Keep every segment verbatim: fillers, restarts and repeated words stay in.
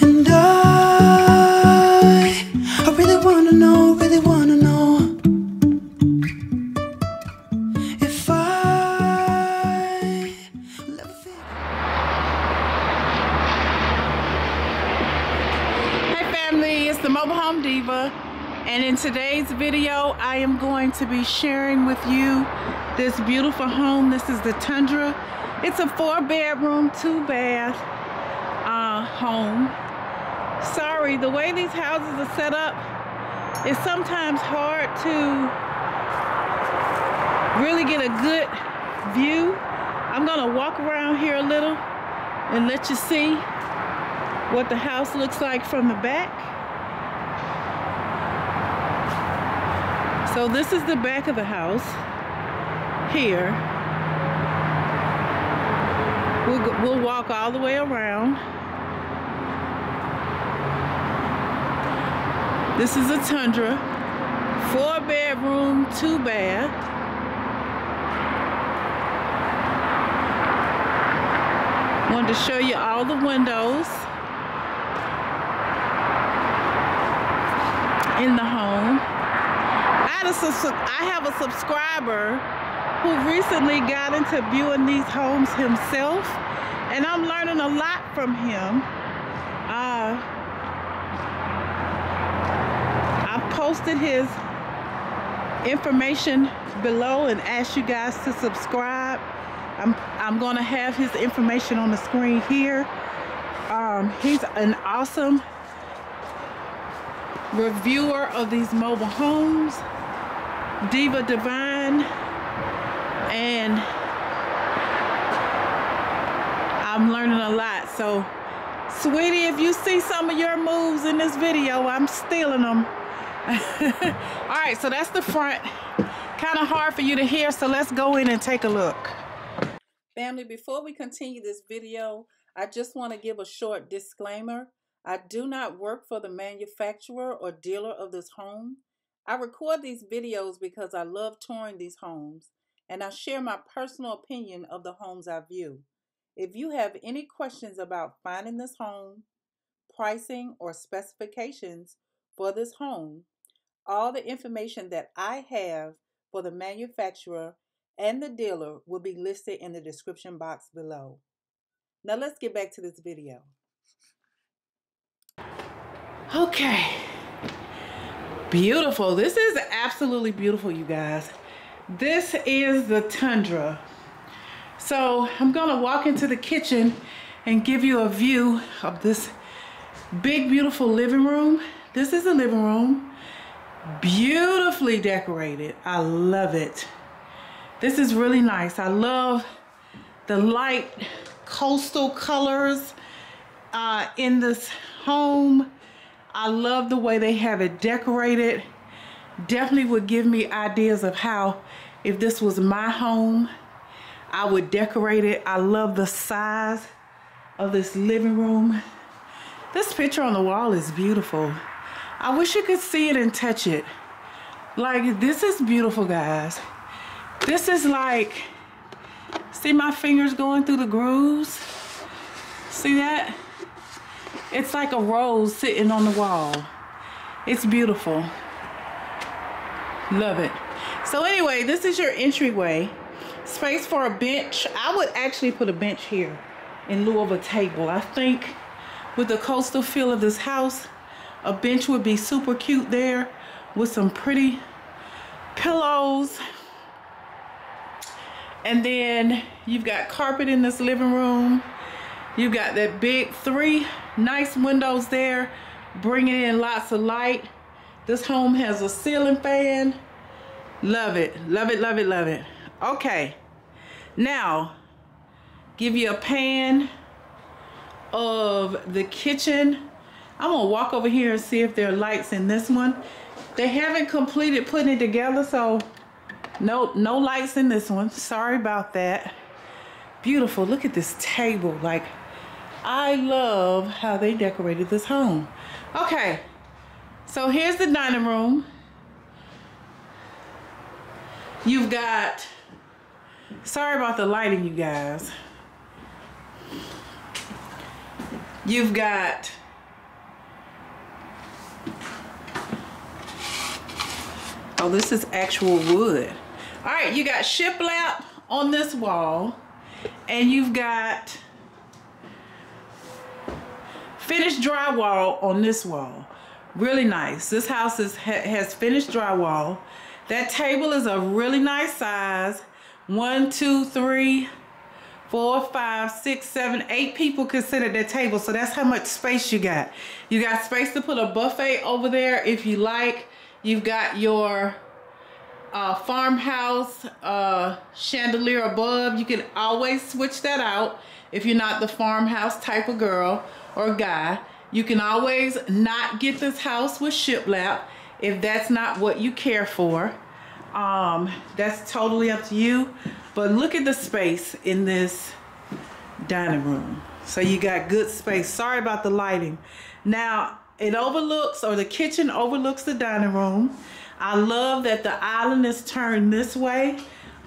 And I, I really wanna know, really wanna know if I love it. Hey family, it's the Mobile Home Diva, and in today's video I am going to be sharing with you this beautiful home. This is the Tundra. It's a four bedroom, two bath uh, home. Sorry, the way these houses are set up, it's sometimes hard to really get a good view. I'm gonna walk around here a little and let you see what the house looks like from the back. So this is the back of the house here. We'll walk all the way around. This is a Tundra, four bedroom, two bath. Wanted to show you all the windows in the home. I had a, I have a subscriber who recently got into viewing these homes himself, and I'm learning a lot from him. Uh, I posted his information below and asked you guys to subscribe. I'm, I'm gonna have his information on the screen here. Um, he's an awesome reviewer of these mobile homes, Diva Divine. And I'm learning a lot. So, sweetie, if you see some of your moves in this video, I'm stealing them. All right, so that's the front. Kind of hard for you to hear, so let's go in and take a look. Family, before we continue this video, I just want to give a short disclaimer. I do not work for the manufacturer or dealer of this home. I record these videos because I love touring these homes, and I share my personal opinion of the homes I view. If you have any questions about finding this home, pricing, or specifications for this home, all the information that I have for the manufacturer and the dealer will be listed in the description box below. Now let's get back to this video. Okay, beautiful. This is absolutely beautiful, you guys. This is the Tundra. So I'm gonna walk into the kitchen and give you a view of this big, beautiful living room. This is the living room, beautifully decorated. I love it. This is really nice. I love the light coastal colors uh, in this home. I love the way they have it decorated. Definitely would give me ideas of how, if this was my home, I would decorate it. I love the size of this living room. This picture on the wall is beautiful. I wish you could see it and touch it. Like, this is beautiful, guys. This is like, see my fingers going through the grooves? See that? It's like a rose sitting on the wall. It's beautiful. Love it. So anyway, this is your entryway. Space for a bench. I would actually put a bench here in lieu of a table. I think with the coastal feel of this house, a bench would be super cute there with some pretty pillows. And then you've got carpet in this living room. You've got that big three nice windows there, bringing in lots of light. This home has a ceiling fan. Love it, love it, love it, love it. Okay, now give you a pan of the kitchen. I'm gonna walk over here and see if there are lights in this one. They haven't completed putting it together, so no, no lights in this one. Sorry about that. Beautiful, look at this table. Like, I love how they decorated this home. Okay, so here's the dining room. You've got, sorry about the lighting, you guys. You've got oh, this is actual wood. All right, you got shiplap on this wall, and you've got finished drywall on this wall. Really nice. This house is, ha has finished drywall. That table is a really nice size. One, two, three, four, five, six, seven, eight people could sit at that table. So that's how much space you got. You got space to put a buffet over there if you like. You've got your uh, farmhouse uh, chandelier above. You can always switch that out if you're not the farmhouse type of girl or guy. You can always not get this house with shiplap if that's not what you care for. Um, that's totally up to you. But look at the space in this dining room. So you got good space. Sorry about the lighting. Now, it overlooks, or the kitchen overlooks the dining room. I love that the island is turned this way.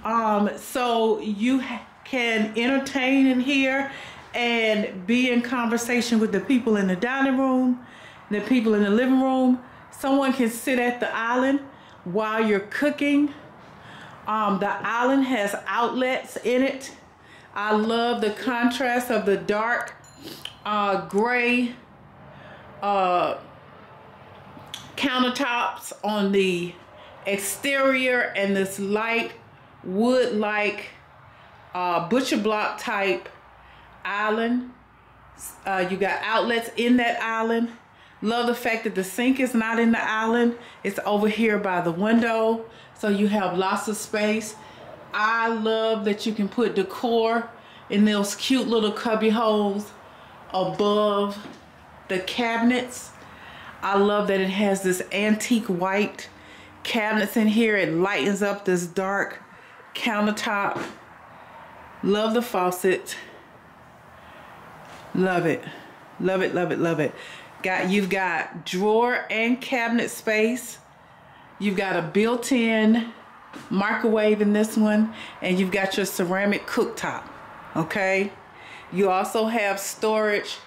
Um, so you can entertain in here and be in conversation with the people in the dining room, the people in the living room. Someone can sit at the island while you're cooking. Um, the island has outlets in it. I love the contrast of the dark uh, gray Uh, countertops on the exterior and this light wood-like uh, butcher block type island. Uh, you got outlets in that island. Love the fact that the sink is not in the island. It's over here by the window, so you have lots of space. I love that you can put decor in those cute little cubby holes above the cabinets. I love that it has this antique white cabinets in here. It lightens up this dark countertop. Love the faucet. Love it. Love it, love it, love it. Got, you've got drawer and cabinet space. You've got a built-in microwave in this one, and you've got your ceramic cooktop, okay? You also have storage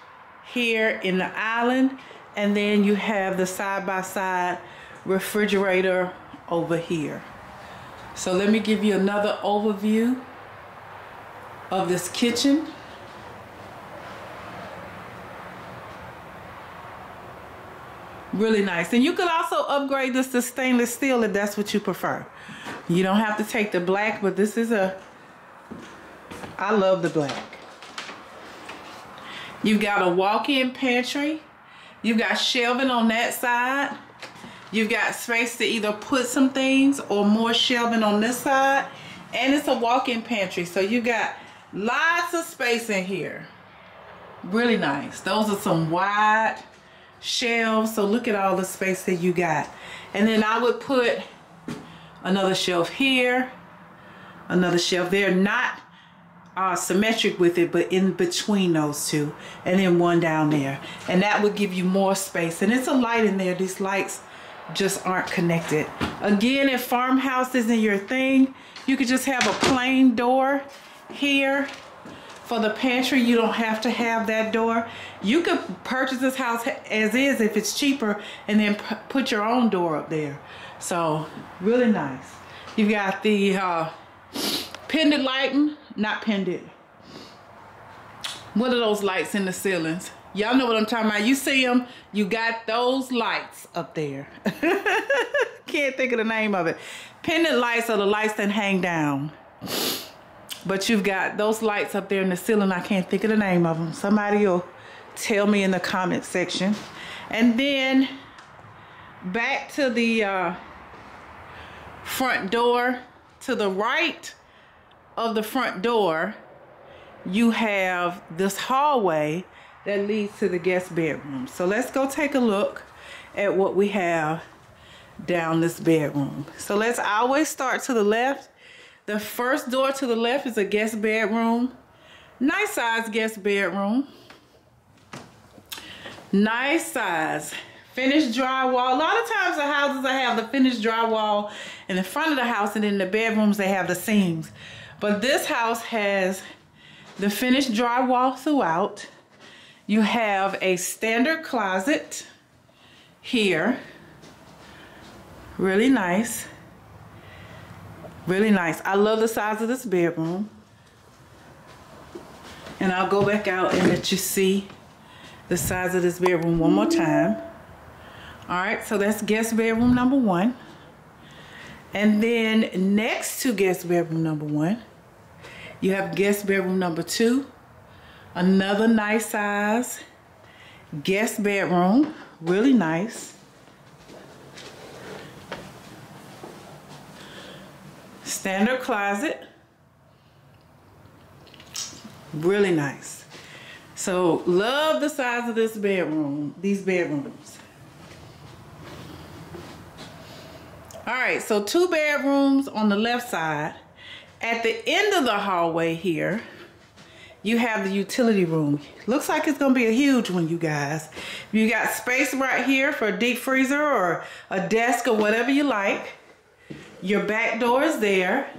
here in the island, and then you have the side-by-side refrigerator over here. So let me give you another overview of this kitchen. Really nice. And you could also upgrade this to stainless steel if that's what you prefer. You don't have to take the black, but this is a, I love the black. You've got a walk-in pantry. You've got shelving on that side. You've got space to either put some things or more shelving on this side. And it's a walk-in pantry. So you got lots of space in here. Really nice. Those are some wide shelves. So look at all the space that you got. And then I would put another shelf here, another shelf there. Not Uh, symmetric with it, but in between those two, and then one down there, and that would give you more space. And it's a light in there. These lights just aren't connected. Again, if farmhouse isn't your thing, you could just have a plain door here for the pantry. You don't have to have that door. You could purchase this house as is if it's cheaper, and then put your own door up there. So really nice. You've got the uh, pendant lighting. Not pendant. What are those lights in the ceilings? Y'all know what I'm talking about. You see them. You got those lights up there. Can't think of the name of it. Pendant lights are the lights that hang down. But you've got those lights up there in the ceiling. I can't think of the name of them. Somebody will tell me in the comment section. And then back to the uh, front door. To the right of the front door, you have this hallway that leads to the guest bedroom. So let's go take a look at what we have down this bedroom. So let's always start to the left. The first door to the left is a guest bedroom. Nice size guest bedroom. Nice size finished drywall. A lot of times the houses I have the finished drywall in the front of the house, and in the bedrooms they have the seams. But this house has the finished drywall throughout. You have a standard closet here. Really nice. Really nice. I love the size of this bedroom. And I'll go back out and let you see the size of this bedroom one more time. All right, so that's guest bedroom number one. And then next to guest bedroom number one, you have guest bedroom number two. Another nice size guest bedroom, really nice. Standard closet, really nice. So love the size of this bedroom, these bedrooms. All right, so two bedrooms on the left side. At the end of the hallway here, you have the utility room. Looks like it's gonna be a huge one, you guys. You got space right here for a deep freezer or a desk or whatever you like. Your back door is there.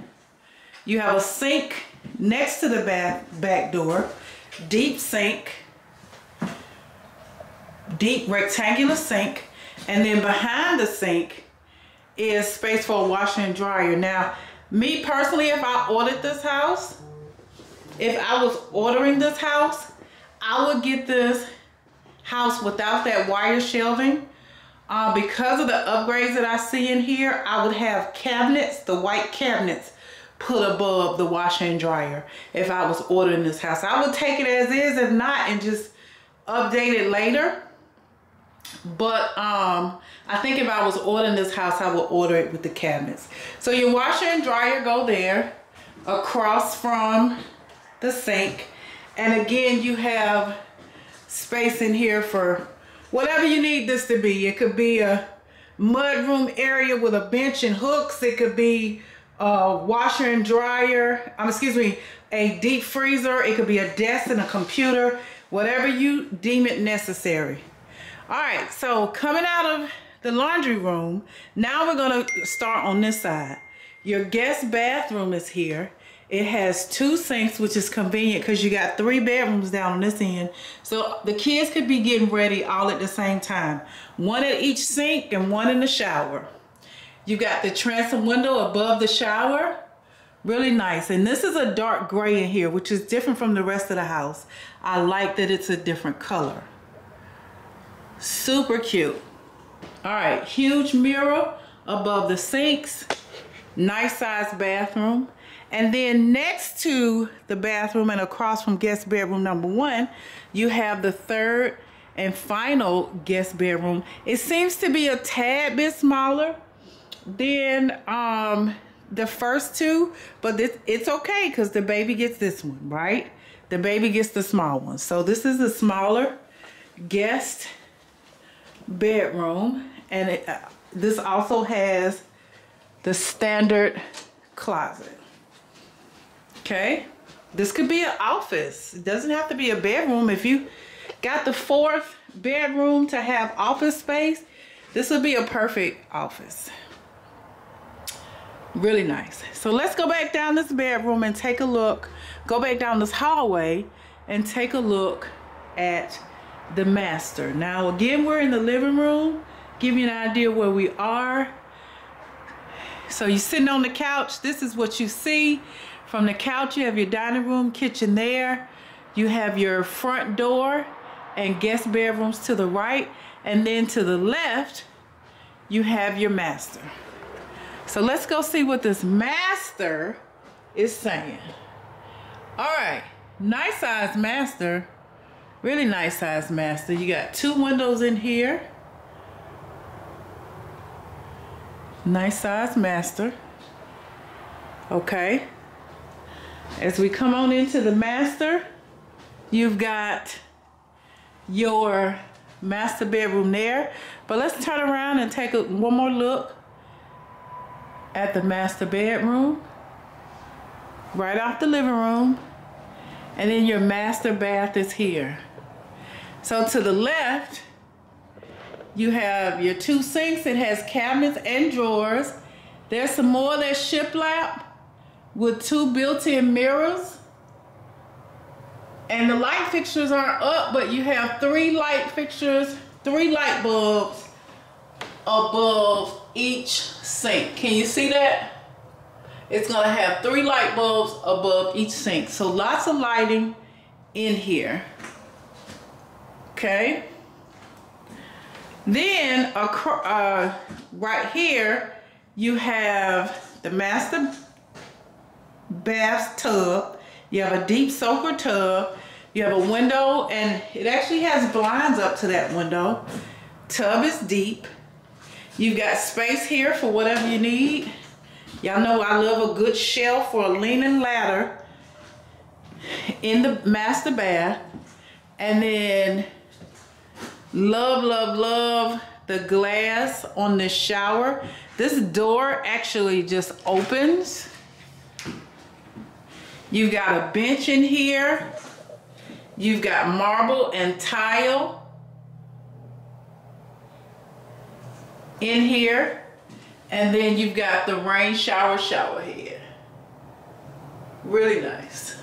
You have a sink next to the bath, back door. Deep sink, deep rectangular sink. And then behind the sink is space for a washer and dryer. Now, me personally, if I ordered this house, if I was ordering this house, I would get this house without that wire shelving. Uh, because of the upgrades that I see in here, I would have cabinets, the white cabinets, put above the washer and dryer if I was ordering this house. I would take it as is, if not, and just update it later. But um, I think if I was ordering this house, I would order it with the cabinets. So your washer and dryer go there across from the sink. And again, you have space in here for whatever you need this to be. It could be a mudroom area with a bench and hooks. It could be a washer and dryer, um, excuse me, a deep freezer. It could be a desk and a computer, whatever you deem it necessary. All right, so coming out of the laundry room, now we're gonna start on this side. Your guest bathroom is here. It has two sinks, which is convenient because you got three bedrooms down on this end. So the kids could be getting ready all at the same time. One at each sink and one in the shower. You got the transom window above the shower. Really nice. And this is a dark gray in here, which is different from the rest of the house. I like that it's a different color. Super cute. All right, huge mirror above the sinks. Nice size bathroom. And then next to the bathroom and across from guest bedroom number one, you have the third and final guest bedroom. It seems to be a tad bit smaller than um, the first two, but this, it's okay because the baby gets this one, right? The baby gets the small one. So this is the smaller guest bedroom. And it, uh, this also has the standard closet. Okay, this could be an office. It doesn't have to be a bedroom. If you got the fourth bedroom to have office space, this would be a perfect office. Really nice. So let's go back down this bedroom and take a look. Go back down this hallway and take a look at the master. Now again, we're in the living room. Give you an idea where we are. So you're sitting on the couch. This is what you see. From the couch, you have your dining room, kitchen there. You have your front door and guest bedrooms to the right. And then to the left, you have your master. So let's go see what this master is saying. All right, nice size master. Really nice size master. You got two windows in here. Nice size master. Okay. As we come on into the master, you've got your master bedroom there. But let's turn around and take a, one more look at the master bedroom, right off the living room. And then your master bath is here. So to the left, you have your two sinks. It has cabinets and drawers. There's some more of that shiplap with two built-in mirrors. And the light fixtures aren't up, but you have three light fixtures, three light bulbs above each sink. Can you see that? It's gonna have three light bulbs above each sink. So lots of lighting in here, okay? Then uh, right here, you have the master bathtub. You have a deep soaker tub. You have a window, and it actually has blinds up to that window. Tub is deep. You've got space here for whatever you need. Y'all know I love a good shelf or a leaning ladder in the master bath. And then love, love, love the glass on the shower. This door actually just opens. You've got a bench in here. You've got marble and tile in here. And then you've got the rain shower shower head. Really nice.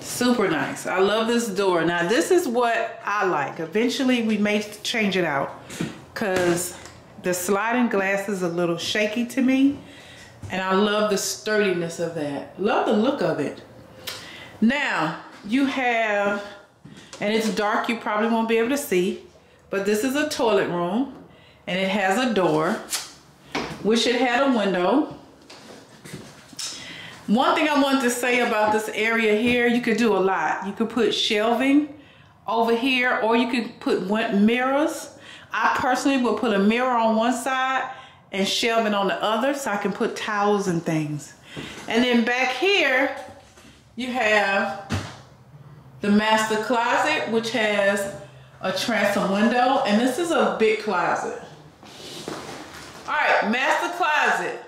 Super nice. I love this door. Now this is what I like. Eventually we may change it out because the sliding glass is a little shaky to me. And I love the sturdiness of that. Love the look of it. Now you have, and it's dark, you probably won't be able to see, but this is a toilet room, and it has a door. Wish it had a window. One thing I want to say about this area here, you could do a lot. You could put shelving over here, or you could put one, mirrors. I personally would put a mirror on one side and shelving on the other, so I can put towels and things. And then back here, you have the master closet, which has a transom window, and this is a big closet. All right, master closet.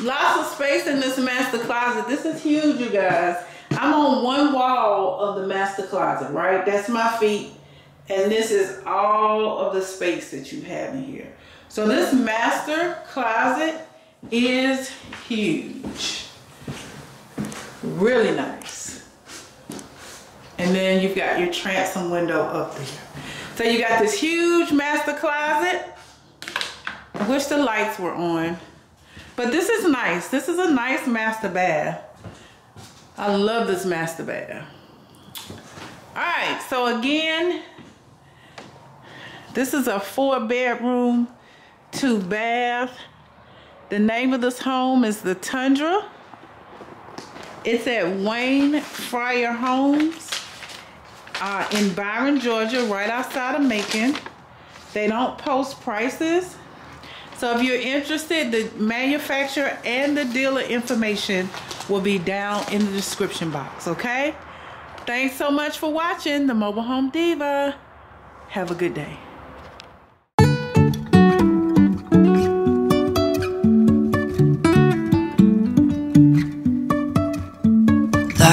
Lots of space in this master closet. This is huge, you guys. I'm on one wall of the master closet, right? That's my feet, and this is all of the space that you have in here. So this master closet is huge. Really nice. And then you've got your transom window up there. So you got this huge master closet. I wish the lights were on. But this is nice. This is a nice master bath. I love this master bath. All right, so again, this is a four bedroom, two bath. The name of this home is the Tundra. It's at Wayne Frier Homes. Uh, in Byron, Georgia, right outside of Macon. They don't post prices. So if you're interested, the manufacturer and the dealer information will be down in the description box, okay? Thanks so much for watching The Mobile Home Diva. Have a good day.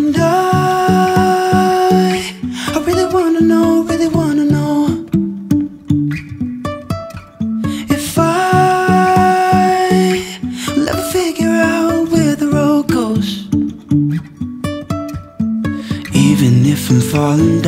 And I, I really wanna know, really wanna know if I will ever figure out where the road goes. Even if I'm falling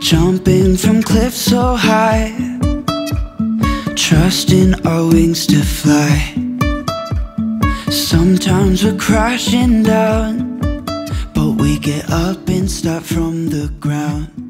Jumping from cliffs so high, trusting our wings to fly. Sometimes we're crashing down, but we Get up and start from the ground.